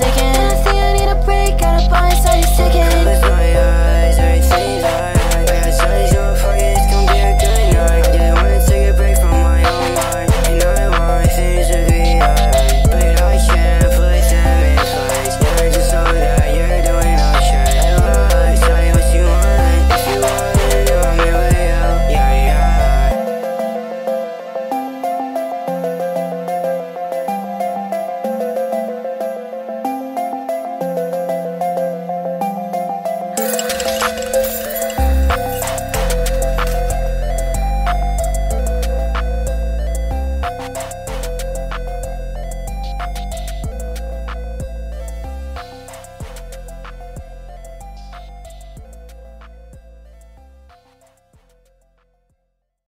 second.